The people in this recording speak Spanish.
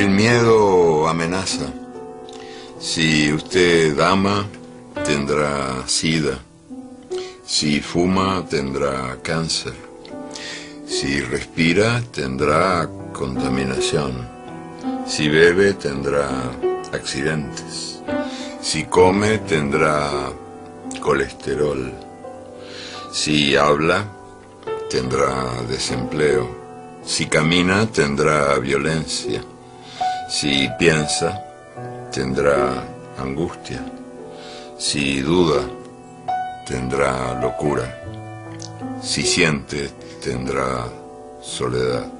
El miedo amenaza. Si usted ama, tendrá sida. Si fuma, tendrá cáncer. Si respira, tendrá contaminación. Si bebe, tendrá accidentes. Si come, tendrá colesterol. Si habla, tendrá desempleo. Si camina, tendrá violencia. Si piensa, tendrá angustia. Si duda, tendrá locura. Si siente, tendrá soledad.